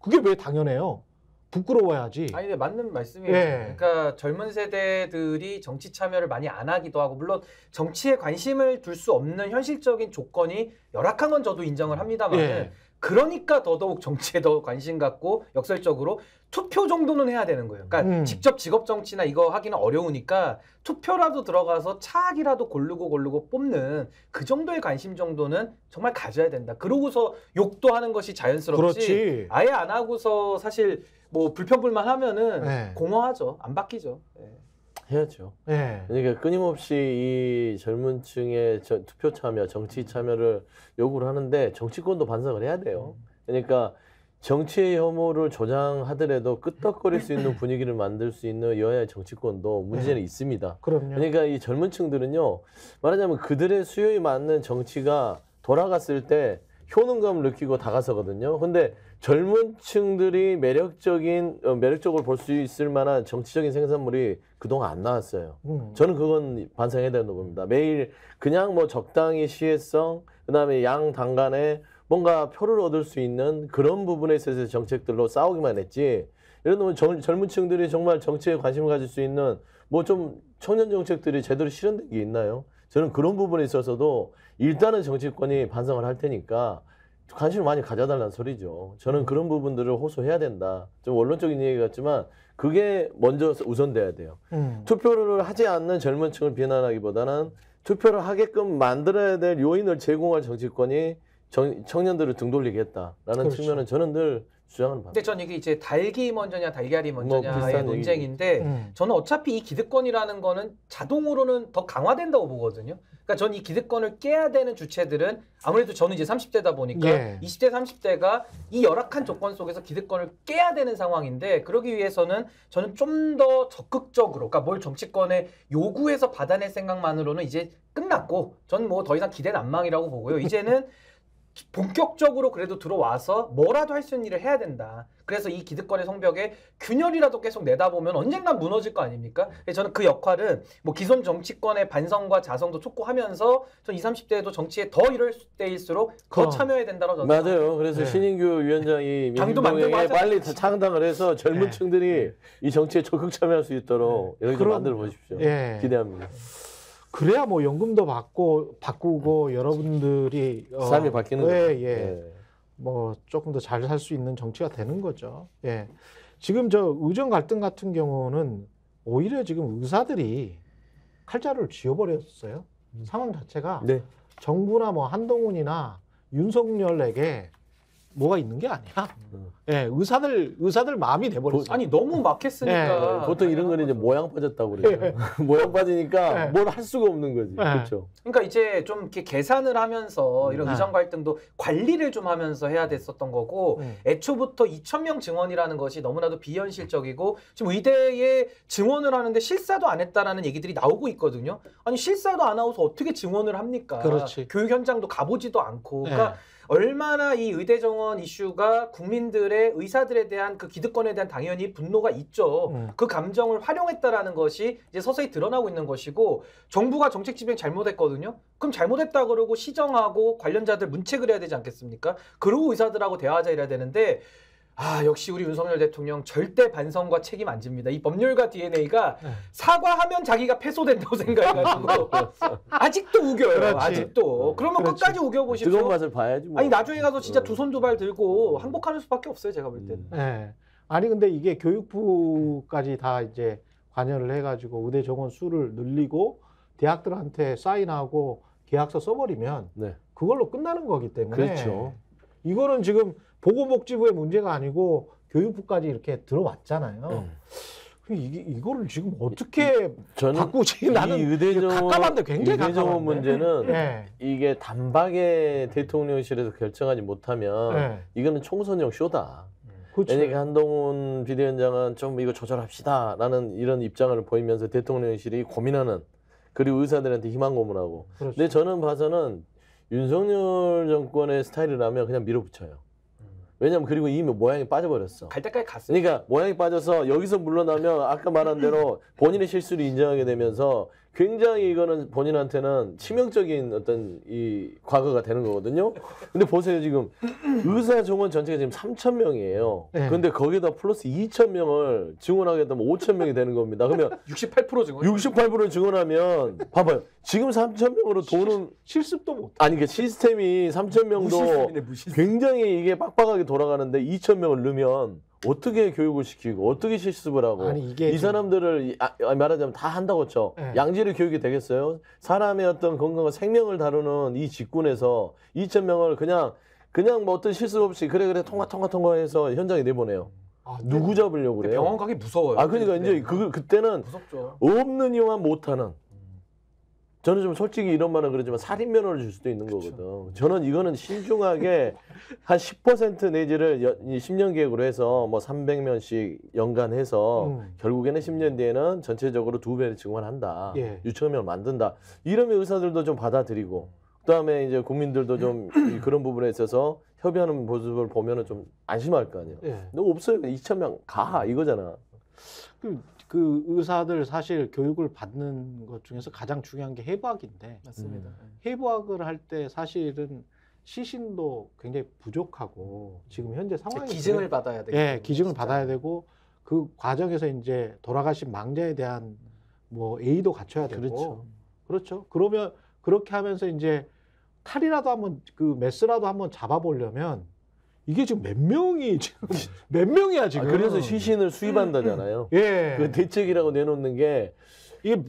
그게 왜 당연해요? 부끄러워야지. 아니, 네, 맞는 말씀이에요. 예. 그러니까 젊은 세대들이 정치 참여를 많이 안 하기도 하고, 물론 정치에 관심을 둘 수 없는 현실적인 조건이 열악한 건 저도 인정을 합니다만, 예. 그러니까 더더욱 정치에 더 관심 갖고 역설적으로 투표 정도는 해야 되는 거예요. 그러니까 음. 직접 직업 정치나 이거 하기는 어려우니까 투표라도 들어가서 차악이라도 고르고 고르고 뽑는 그 정도의 관심 정도는 정말 가져야 된다. 그러고서 욕도 하는 것이 자연스럽지. 그렇지. 아예 안 하고서 사실 뭐 불평불만 하면은 네. 공허하죠. 안 바뀌죠. 네. 해야죠. 네. 그러니까 끊임없이 이 젊은 층의 저, 투표 참여, 정치 참여를 요구를 하는데 정치권도 반성을 해야 돼요. 그러니까 정치의 혐오를 조장하더라도 끄떡거릴 수 있는 분위기를 만들 수 있는 여야의 정치권도 문제는 네. 있습니다. 그럼요. 그러니까 이 젊은 층들은요. 말하자면 그들의 수요에 맞는 정치가 돌아갔을 때 효능감을 느끼고 다가서거든요. 근데 젊은 층들이 매력적인, 어, 매력적으로 볼 수 있을 만한 정치적인 생산물이 그동안 안 나왔어요. 음. 저는 그건 반성해야 된다고 봅니다. 매일 그냥 뭐 적당히 시혜성, 그 다음에 양 당 간에 뭔가 표를 얻을 수 있는 그런 부분에 있어서 정책들로 싸우기만 했지. 예를 들면 젊, 젊은 층들이 정말 정치에 관심을 가질 수 있는 뭐 좀 청년 정책들이 제대로 실현된 게 있나요? 저는 그런 부분에 있어서도 일단은 정치권이 반성을 할 테니까 관심을 많이 가져달라는 소리죠. 저는 그런 부분들을 호소해야 된다. 좀 원론적인 얘기 같지만 그게 먼저 우선돼야 돼요. 음. 투표를 하지 않는 젊은 층을 비난하기보다는 투표를 하게끔 만들어야 될 요인을 제공할 정치권이 정, 청년들을 등 돌리겠다라는 그렇죠. 측면은 저는 늘 주장을 받아요. 근데 전 이게 이제 달기 먼저냐 달걀이 먼저냐의 뭐 논쟁인데 음. 저는 어차피 이 기득권이라는 거는 자동으로는 더 강화된다고 보거든요. 그러니까 전 이 기득권을 깨야 되는 주체들은 아무래도 저는 이제 삼십 대다 보니까 예. 이십 대 삼십 대가 이 열악한 조건 속에서 기득권을 깨야 되는 상황인데 그러기 위해서는 저는 좀 더 적극적으로 그러니까 뭘 정치권에 요구해서 받아낼 생각만으로는 이제 끝났고 전 뭐 더 이상 기대는 안망이라고 보고요. 이제는 본격적으로 그래도 들어와서 뭐라도 할 수 있는 일을 해야 된다. 그래서 이 기득권의 성벽에 균열이라도 계속 내다보면 언젠간 무너질 거 아닙니까? 그래서 저는 그 역할은 뭐 기존 정치권의 반성과 자성도 촉구하면서 전 이십, 삼십 대에도 정치에 더 이럴 때일수록 더 어. 참여해야 된다고 저는 맞아요. 생각합니다. 그래서 네. 신인규 위원장이 민심동행에 빨리 창당을 해서 젊은 네. 층들이 이 정치에 적극 참여할 수 있도록 네. 여기 좀 만들어 보십시오. 네. 기대합니다. 그래야 뭐 연금도 받고 바꾸고 여러분들이 삶이 어, 바뀌는 예, 예. 예. 뭐 조금 더 잘 살 수 있는 정치가 되는 거죠. 예. 지금 저 의정 갈등 같은 경우는 오히려 지금 의사들이 칼자루를 쥐어버렸어요. 음. 상황 자체가 네. 정부나 뭐 한동훈이나 윤석열에게 뭐가 있는 게 아니야. 음. 예, 의사들 의사들 마음이 돼버렸어. 아니 너무 막 했으니까. 예. 보통 이런 거는 이제 모양 빠졌다고 그래요. 예. 모양 빠지니까 예. 뭘 할 수가 없는 거지. 예. 그렇죠. 그러니까 이제 좀 이렇게 계산을 하면서 이런 예. 의정 갈등도 관리를 좀 하면서 해야 됐었던 거고 예. 애초부터 이천 명 증원이라는 것이 너무나도 비현실적이고 지금 의대에 증원을 하는데 실사도 안 했다라는 얘기들이 나오고 있거든요. 아니 실사도 안 하고서 어떻게 증원을 합니까? 그렇지. 교육 현장도 가보지도 않고. 그러니까 예. 얼마나 이 의대 정원 이슈가 국민들의 의사들에 대한 그 기득권에 대한 당연히 분노가 있죠. 음. 그 감정을 활용했다라는 것이 이제 서서히 드러나고 있는 것이고 정부가 정책 집행 잘못했거든요. 그럼 잘못했다 그러고 시정하고 관련자들 문책을 해야 되지 않겠습니까? 그러고 의사들하고 대화하자 이래야 되는데 아 역시 우리 윤석열 대통령 절대 반성과 책임 안 집니다. 이 법률가 디엔에이가 네. 사과하면 자기가 패소된다고 생각해가지고 아직도 우겨요. 그렇지. 아직도. 그러면 그렇지. 끝까지 우겨보십시오. 뜨거운 맛을 봐야지 뭐. 아니 나중에 가서 진짜 두 손 두 발 들고 항복하는 수밖에 없어요. 제가 볼 때는. 네. 아니 근데 이게 교육부까지 다 이제 관여를 해가지고 의대 정원 수를 늘리고 대학들한테 사인하고 계약서 써버리면 네. 그걸로 끝나는 거기 때문에. 그렇죠. 이거는 지금 보건복지부의 문제가 아니고 교육부까지 이렇게 들어왔잖아요. 음. 이게 이거를 지금 어떻게 저는 바꾸지? 나는 의대정원, 가깝한데 굉장히 가깝한 문제는 네. 이게 단박에 대통령실에서 결정하지 못하면 네. 이거는 총선용 쇼다. 그렇죠. 그러니까 한동훈 비대위원장은 좀 이거 조절합시다라는 이런 입장을 보이면서 대통령실이 고민하는 그리고 의사들한테 희망 고문하고. 그렇죠. 근데 저는 봐서는 윤석열 정권의 스타일이라면 그냥 밀어붙여요. 왜냐면 그리고 이미 모양이 빠져버렸어. 갈 때까지 갔어. 그러니까 모양이 빠져서 여기서 물러나면 아까 말한 대로 본인의 실수를 인정하게 되면서 굉장히 이거는 본인한테는 치명적인 어떤 이 과거가 되는 거거든요. 근데 보세요, 지금 의사 정원 전체가 지금 삼천 명이에요. 네. 근데 거기다 플러스 이천 명을 증원하게 되면 오천 명이 되는 겁니다. 그러면 육십팔 퍼센트 증원. 육십팔 퍼센트 증원하면 봐봐요. 지금 삼천 명으로 돈은 실습도 못. 아니 그 시스템이 삼천 명도 굉장히 이게 빡빡하게 돌아가는데 이천 명을 넣으면 어떻게 교육을 시키고 어떻게 실습을 하고. 아니, 이게 이 사람들을 아, 말하자면 다 한다고 쳐. 네. 양질의 교육이 되겠어요? 사람의 어떤 건강과 생명을 다루는 이 직군에서 이천 명을 그냥 그냥 뭐 어떤 실습 없이 그래 그래 통과 통과 통과해서 현장에 내보내요. 아, 누구 잡으려고 그래요? 병원 가기 무서워요. 아 그러니까 이제 그 그때는 무섭죠. 없는 이와 못하는. 저는 좀 솔직히 이런 말은 그러지만 살인 면허를 줄 수도 있는 그쵸. 거거든. 저는 이거는 신중하게 한 십 퍼센트 내지를 여, 십 년 계획으로 해서 뭐 삼백 명씩 연간 해서 음. 결국에는 십 년 뒤에는 전체적으로 두 배를 증원한다. 예. 유치원을 만든다. 이러면 의사들도 좀 받아들이고 그다음에 이제 국민들도 좀 그런 부분에 있어서 협의하는 모습을 보면은 좀 안심할 거 아니에요. 예. 근데 없어요. 이천 명 가 이거잖아. 그, 그 의사들 사실 교육을 받는 것 중에서 가장 중요한 게 해부학인데 맞습니다. 음. 해부학을 할 때 사실은 시신도 굉장히 부족하고 지금 현재 상황이 기증을 그래, 받아야 되고 예, 기증을 진짜. 받아야 되고 그 과정에서 이제 돌아가신 망자에 대한 뭐 예의도 갖춰야 되고 그렇죠. 그렇죠. 그러면 그렇게 하면서 이제 칼이라도 한번 그 메스라도 한번 잡아보려면 이게 지금 몇 명이 지금 몇 명이야 지금. 아, 그래서 시신을 수입한다잖아요. 예. 그 대책이라고 내놓는 게 이게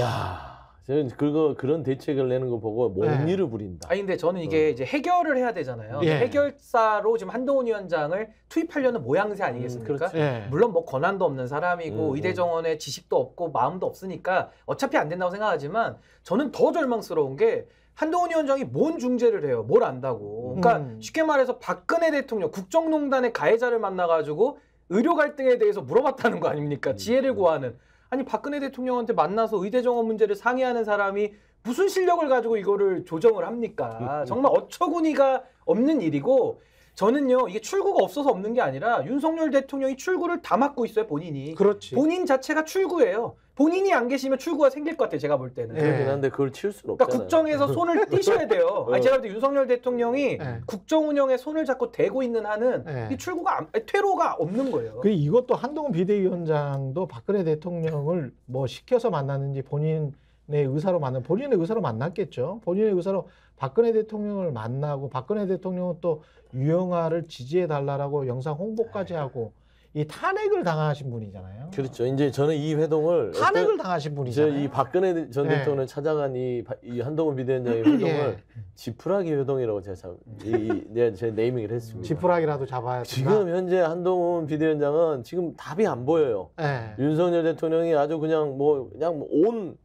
야. 저는 그거 그런 대책을 내는 거 보고 몽니를 예. 부린다. 아니 근데 저는 이게 어. 이제 해결을 해야 되잖아요. 예. 해결사로 지금 한동훈 위원장을 투입하려는 모양새 아니겠습니까? 음, 예. 물론 뭐 권한도 없는 사람이고 음, 의대 정원에 지식도 없고 마음도 없으니까 어차피 안 된다고 생각하지만 저는 더 절망스러운 게 한동훈 위원장이 뭔 중재를 해요. 뭘 안다고. 그러니까 음. 쉽게 말해서 박근혜 대통령 국정농단의 가해자를 만나가지고 의료 갈등에 대해서 물어봤다는 거 아닙니까? 지혜를 구하는. 아니 박근혜 대통령한테 만나서 의대 정원 문제를 상의하는 사람이 무슨 실력을 가지고 이거를 조정을 합니까? 정말 어처구니가 없는 일이고 저는요. 이게 출구가 없어서 없는 게 아니라 윤석열 대통령이 출구를 다 막고 있어요. 본인이. 그렇지. 본인 자체가 출구예요. 본인이 안 계시면 출구가 생길 것 같아요. 제가 볼 때는. 그렇긴 한데 그걸 치울 수는 없잖아요. 그러니까 국정에서 손을 떼셔야 돼요. 아니, 제가 볼 때 윤석열 대통령이 네. 국정 운영에 손을 잡고 대고 있는 한은 네. 이 출구가 안, 퇴로가 없는 거예요. 그 이것도 한동훈 비대위원장도 박근혜 대통령을 뭐 시켜서 만났는지 본인의 의사로 만나 본인의 의사로 만났겠죠. 본인의 의사로 박근혜 대통령을 만나고 박근혜 대통령은 또 유영아를 지지해 달라라고 영상 홍보까지 하고. 이 탄핵을 당하신 분이잖아요. 그렇죠. 이제 저는 이 회동을 탄핵을 당하신 분이잖아요. 이 박근혜 전 대통령을 네. 찾아간 이, 이 한동훈 비대위원장의 회동을 예. 지푸라기 회동이라고 제가 참, 이, 이, 제 네이밍을 했습니다. 지푸라기라도 잡아야 지금 현재 한동훈 비대위원장은 지금 답이 안 보여요. 예. 윤석열 대통령이 아주 그냥 뭐 그냥 뭐 온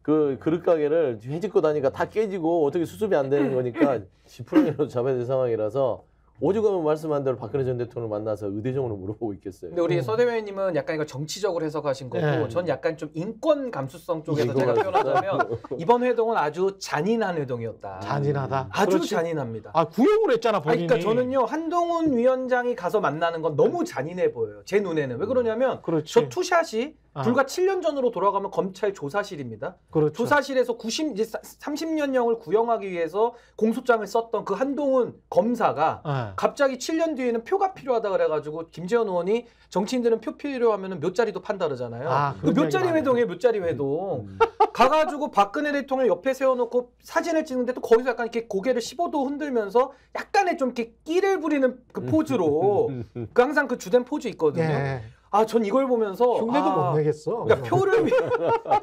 그 그릇 가게를 헤집고 다니까 다 깨지고 어떻게 수습이 안 되는 거니까 지푸라기라도 잡아야 될 상황이라서. 오죽하면 말씀한 대로 박근혜 전 대통령을 만나서 의대정으로 물어보고 있겠어요. 근데 우리 서 대변인님은 약간 이걸 정치적으로 해석하신 거고 네. 전 약간 좀 인권 감수성 쪽에서 제가 표현하자면 이번 회동은 아주 잔인한 회동이었다. 잔인하다? 아주 그렇지. 잔인합니다. 아 구형을 했잖아 본인이. 아, 그러니까 저는요 한동훈 위원장이 가서 만나는 건 너무 잔인해 보여요. 제 눈에는. 왜 그러냐면 그렇지. 저 투샷이 불과 아. 칠 년 전으로 돌아가면 검찰 조사실입니다. 그렇죠. 조사실에서 구십, 이제 삼십 년형을 구형하기 위해서 공소장을 썼던 그 한동훈 검사가 아. 갑자기 칠 년 뒤에는 표가 필요하다 그래가지고 김재원 의원이 정치인들은 표 필요하면 몇 자리도 판다 그러잖아요. 아, 그 몇 자리 회동이에요. 몇 자리 회동. 음. 가가지고 박근혜 대통령 옆에 세워놓고 사진을 찍는데 또 거기서 약간 이렇게 고개를 십오 도 흔들면서 약간의 좀 이렇게 끼를 부리는 그 포즈로 그 항상 그 주된 포즈 있거든요. 예. 아, 전 이걸 보면서 흉내도 아, 못 내겠어. 그러니까 표를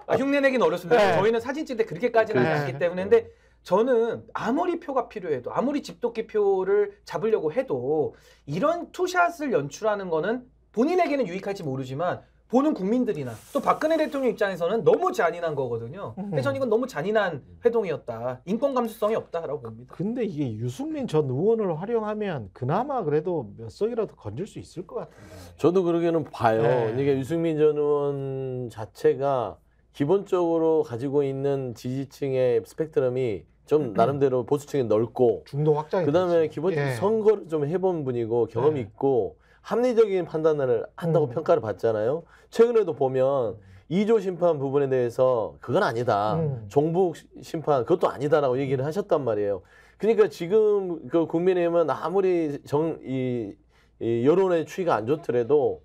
아, 흉내 내긴 어렵습니다. 네. 저희는 사진 찍을 때 그렇게까지는 네. 안 하기 때문에 근데 저는 아무리 표가 필요해도 아무리 집도끼 표를 잡으려고 해도 이런 투샷을 연출하는 거는 본인에게는 유익할지 모르지만 보는 국민들이나 또 박근혜 대통령 입장에서는 너무 잔인한 거거든요. 근데 전 이건 너무 잔인한 회동이었다. 인권 감수성이 없다라고 봅니다. 근데 이게 유승민 전 의원을 활용하면 그나마 그래도 몇 석이라도 건질 수 있을 것 같은데. 저도 그러기는 봐요. 네. 이게 유승민 전 의원 자체가 기본적으로 가지고 있는 지지층의 스펙트럼이 좀 나름대로 보수층이 넓고 중도 확장이 그다음에 기본적으로 네. 선거를 좀 해본 분이고 경험이 네. 있고 합리적인 판단을 한다고 음. 평가를 받잖아요. 최근에도 보면 이 조 심판 부분에 대해서 그건 아니다. 음. 종북 심판 그것도 아니다라고 얘기를 하셨단 말이에요. 그러니까 지금 그 국민의힘은 아무리 정, 이, 이 여론의 추이가 안 좋더라도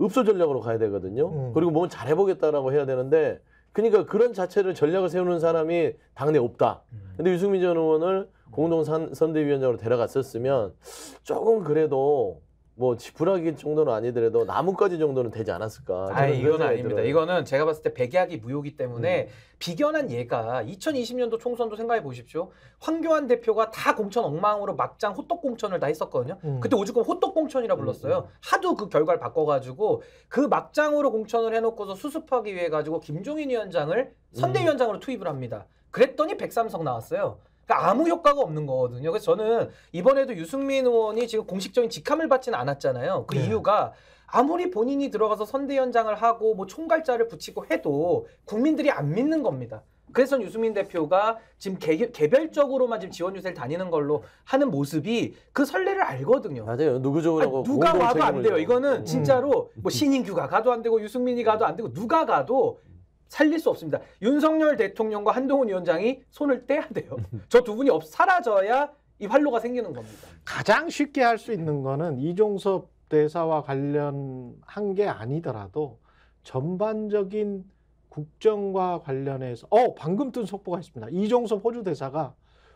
읍소 전략으로 가야 되거든요. 음. 그리고 뭘 잘해보겠다라고 해야 되는데 그러니까 그런 자체를 전략을 세우는 사람이 당내 없다. 근데 유승민 전 의원을 공동선대위원장으로 데려갔었으면 조금 그래도 뭐 지푸라기 정도는 아니더라도 나뭇가지 정도는 되지 않았을까. 아, 이건 아닙니다. 들어요. 이거는 제가 봤을 때 백약이 무효이기 때문에 음. 비견한 예가 이천이십 년도 총선도 생각해 보십시오. 황교안 대표가 다 공천 엉망으로 막장 호떡 공천을 다 했었거든요. 음. 그때 오죽하면 호떡 공천이라 불렀어요. 음. 하도 그 결과를 바꿔가지고 그 막장으로 공천을 해놓고서 수습하기 위해 가지고 김종인 위원장을 선대위원장으로 음. 투입을 합니다. 그랬더니 백삼 석 나왔어요. 그러니까 아무 효과가 없는 거거든요. 그래서 저는 이번에도 유승민 의원이 지금 공식적인 직함을 받지는 않았잖아요. 그 네. 이유가 아무리 본인이 들어가서 선대위원장을 하고 뭐 총괄자를 붙이고 해도 국민들이 안 믿는 겁니다. 그래서 유승민 대표가 지금 개, 개별적으로만 지금 지원 유세를 다니는 걸로 하는 모습이 그 선례를 알거든요. 맞아요. 누구 좋으라고 아니, 누가 와도 안 돼요. 이거는 진짜로 음. 뭐 신인규가 가도 안 되고 유승민이 가도 안 되고 누가 가도 살릴 수 없습니다. 윤석열 대통령과 한동훈 위원장이 손을 떼야 돼요. 저 두 분이 없, 사라져야 이 활로가 생기는 겁니다. 가장 쉽게 할 수 있는 거는 이종섭 대사와 관련한 게 아니더라도 전반적인 국정과 관련해서 어 방금 뜬 속보가 있습니다. 이종섭 호주 대사가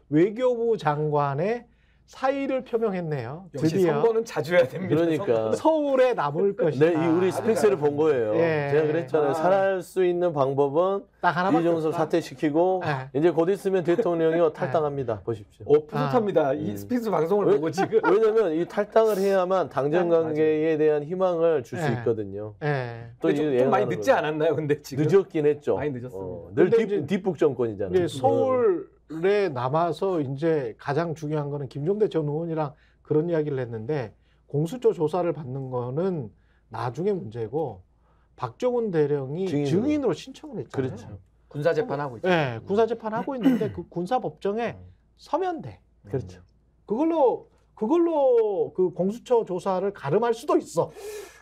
외교부 장관의 사의를 표명했네요. 역시 드디어. 선거는 자주 해야 됩니다. 그러니까 서울에 남을 것이다. 네, 이 우리 스펙스를 본 거예요. 예. 제가 그랬잖아요. 아. 살아날 수 있는 방법은 딱 하나만 이종섭 사퇴시키고 예. 이제 곧 있으면 대통령이 예. 탈당합니다. 보십시오. 어, 뿌듯합니다. 아. 이 스펙스 방송을 왜, 보고 지금. 왜냐면 이 탈당을 해야만 당정 관계에 대한 희망을 줄 수 예. 있거든요. 예. 또 좀, 좀 많이 늦지 않았나요? 근데 지금 늦었긴 했죠. 많이 늦었습니다. 어, 늘 뒷, 뒷북 정권이잖아요. 예, 서울 에 남아서 이제 가장 중요한 거는 김종대 전 의원이랑 그런 이야기를 했는데 공수처 조사를 받는 거는 나중에 문제고 박정훈 대령이 증인으로, 증인으로 신청을 했잖아요. 그렇죠. 군사 재판하고 있죠. 네, 군사 재판하고 있는데 그 군사 법정에 서면돼. 그렇죠. 그걸로 그걸로 그 공수처 조사를 가름할 수도 있어.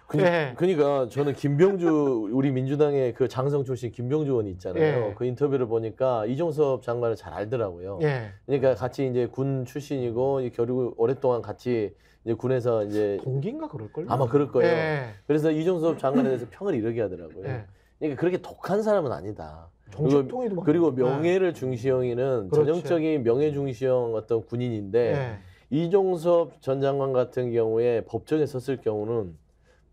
그, 네. 그러니까 저는 김병주 우리 민주당의 그 장성 출신 김병주 의원이 있잖아요. 네. 그 인터뷰를 보니까 이종섭 장관을 잘 알더라고요. 네. 그러니까 같이 이제 군 출신이고 결국 오랫동안 같이 이제 군에서 이제 동기인가 그럴걸요? 아마 그럴 거예요. 네. 그래서 이종섭 장관에 대해서 평을 이르게 하더라고요. 네. 그러니까 그렇게 독한 사람은 아니다. 그리고, 그리고 명예를 중시형이는 그렇지. 전형적인 명예 중시형 어떤 군인인데 네. 이종섭 전 장관 같은 경우에 법정에 섰을 경우는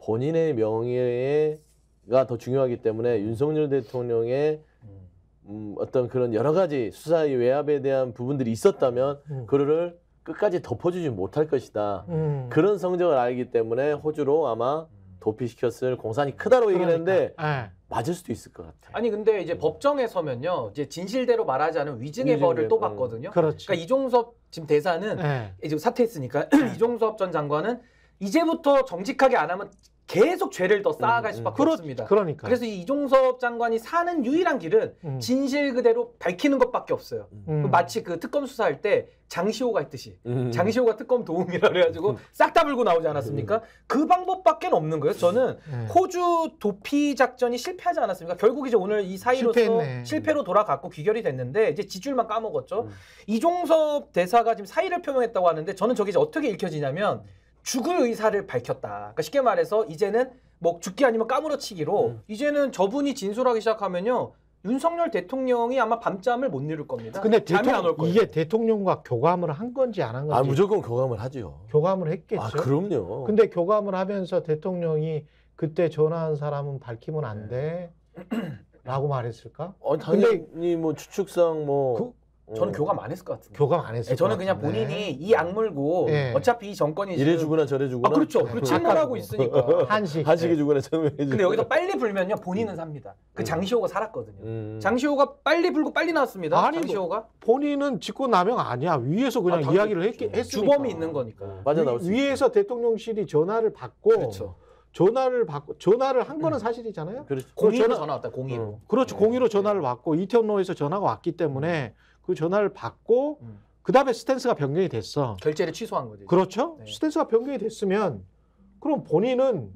본인의 명예가 더 중요하기 때문에 윤석열 대통령의 음, 어떤 그런 여러 가지 수사의 외압에 대한 부분들이 있었다면 음. 그거를 끝까지 덮어주지 못할 것이다. 음. 그런 성적을 알기 때문에 호주로 아마 도피시켰을 공산이 크다고 얘기를 했는데 그러니까. 맞을 수도 있을 것 같아요. 아니 근데 이제 법정에 서면요. 이제 진실대로 말하지 않은 위증의 벌을 또 받거든요. 그렇죠. 그러니까 이종섭 지금 대사는 네. 이제 사퇴했으니까 이종섭 전 장관은 이제부터 정직하게 안 하면 계속 죄를 더 쌓아갈 수밖에 음, 음. 없습니다. 그러니까. 그래서 이 이종섭 장관이 사는 유일한 길은 음. 진실 그대로 밝히는 것밖에 없어요. 음. 마치 그 특검 수사할 때 장시호가 했듯이 음. 장시호가 특검 도움이라 그래가지고 싹 다 불고 나오지 않았습니까? 음. 그 방법밖에 없는 거예요. 저는 음. 호주 도피 작전이 실패하지 않았습니까? 결국 이제 오늘 이 사이로서 실패했네. 실패로 돌아갔고 귀결이 됐는데 이제 지줄만 까먹었죠. 음. 이종섭 대사가 지금 사의를 표명했다고 하는데 저는 저게 이제 어떻게 읽혀지냐면 죽을 의사를 밝혔다. 그러니까 쉽게 말해서 이제는 뭐 죽기 아니면 까무러치기로 음. 이제는 저분이 진술하기 시작하면요. 윤석열 대통령이 아마 밤잠을 못 이룰 겁니다. 근데 잠이 안 올 거예요. 이게 대통령과 교감을 한 건지 안 한 건지. 아, 무조건 교감을 하죠. 교감을 했겠죠. 아, 그럼요. 근데 교감을 하면서 대통령이 그때 전화한 사람은 밝히면 안 돼. 라고 말했을까? 어, 당연히 뭐 추측상 뭐. 그, 저는 어. 교감 안 했을 것 같은데. 교감 안 했을 것 저는 그냥 같은데. 본인이 이 악물고 네. 어차피 이 정권이 이래 주거나 저래 주거나. 아, 그렇죠. 네. 침몰하고 있으니까. 한식. 한식이 주거나 저래 주거나. 근데 여기서 빨리 불면요. 본인은 삽니다. 그 음. 장시호가 살았거든요. 음. 장시호가 빨리 불고 빨리 나왔습니다. 아니, 장시호가. 본인은 직권남용 아니야. 위에서 그냥 아, 이야기를 했, 했으니까. 주범이 있는 거니까. 맞아, 나올 수 위에서 대통령실이 전화를 받고. 그렇죠. 전화를 받고 전화를 한 거는 음. 사실이잖아요. 그렇죠. 공의로 전화, 전화 왔다. 공의로. 음. 그렇죠. 네. 공의로 전화를 받고 이태원로에서 전화가 왔기 때문에 그 전화를 받고 음. 그 다음에 스탠스가 변경이 됐어. 결제를 취소한 거지. 그렇죠. 네. 스탠스가 변경이 됐으면 그럼 본인은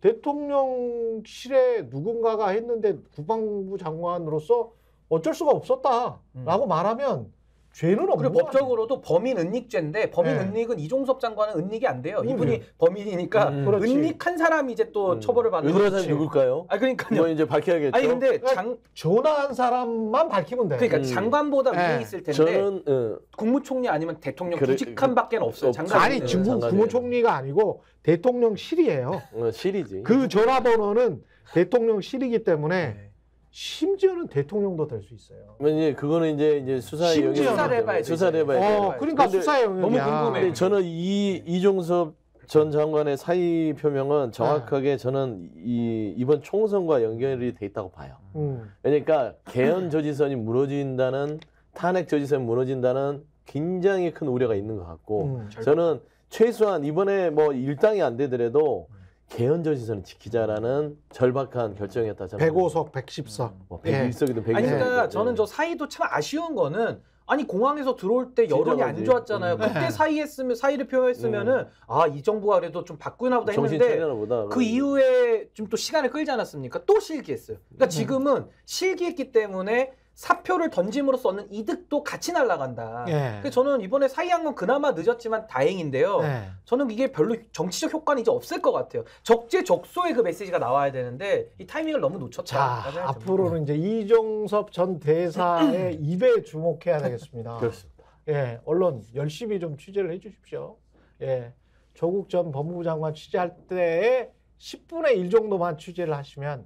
대통령실에 누군가가 했는데 국방부 장관으로서 어쩔 수가 없었다라고 음. 말하면 죄는 없는 거예요. 법적으로도 범인 은닉죄인데 범인 네. 은닉은 이종섭 장관은 은닉이 안 돼요. 이분이 음. 범인이니까 음. 은닉한 사람이 이제 또 음. 처벌을 받는 거지. 은닉한 사람이 누굴까요? 아 그러니까요. 이건 이제 밝혀야겠죠. 아니 근데 장 전화한 사람만 밝히면 돼요. 그러니까 음. 장관보다 위에 있을 텐데 저는 음. 국무총리 아니면 대통령 부직함밖에 없어요. 장관 아니 중국 국무총리가 아니고 대통령실이에요. 어, 실이지. 그 전화번호는 대통령실이기 때문에. 네. 심지어는 대통령도 될 수 있어요. 예, 그거는 이제 이제 수사의 영역. 수사를 해봐야 수사를 해봐야 어, 그러니까 수사의 영역이야. 너무 궁금해. 저는 이 이종섭 전 장관의 사의 표명은 정확하게 네. 저는 이 이번 총선과 연결이 돼 있다고 봐요. 음. 그러니까 개헌 저지선이 무너진다는 탄핵 저지선이 무너진다는 굉장히 큰 우려가 있는 것 같고 음, 저는 최소한 이번에 뭐 일당이 안 되더라도. 개헌저지선을 지키자라는 절박한 결정이었다. 저는. 백오 석, 백십 석. 뭐 백일 석이든 백이 석이든. 아니 그러니까 저는 저 사의도 참 아쉬운 거는 아니 공항에서 들어올 때 여론이 안 좋았잖아요. 음. 그때 사의했으면 사의를 표현했으면은 음. 아, 이 정부가 그래도 좀 바꾸나 보다 했는데 보다, 그 이후에 좀 또 시간을 끌지 않았습니까? 또 실기했어요. 그러니까 지금은 실기했기 때문에 사표를 던짐으로써 얻는 이득도 같이 날아간다. 예. 그래서 저는 이번에 사의한 건 그나마 늦었지만 다행인데요. 예. 저는 이게 별로 정치적 효과는 이제 없을 것 같아요. 적재적소의 그 메시지가 나와야 되는데 이 타이밍을 너무 놓쳤다. 자, 앞으로는 이제 이종섭 전 대사의 입에 주목해야 되겠습니다. 그렇습니다. 예, 언론 열심히 좀 취재를 해주십시오. 예, 조국 전 법무부 장관 취재할 때의 십분의 일 정도만 취재를 하시면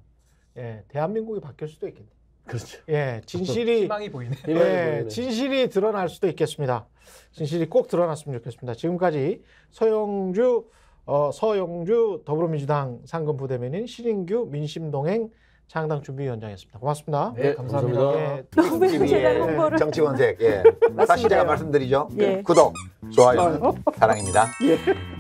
예, 대한민국이 바뀔 수도 있겠네요. 그렇죠. 예, 진실이 희망이 보이네. 예, 진실이 드러날 수도 있겠습니다. 진실이 꼭 드러났으면 좋겠습니다. 지금까지 서용주 어, 서용주 더불어민주당 상근부대변인 신인규 민심동행 창당준비위원장이었습니다. 고맙습니다. 네, 감사합니다. 감사합니다. 예, 제가 홍보를 정치원색. 예. 다시 제가 말씀드리죠. 예. 구독, 좋아요, 사랑입니다. 예.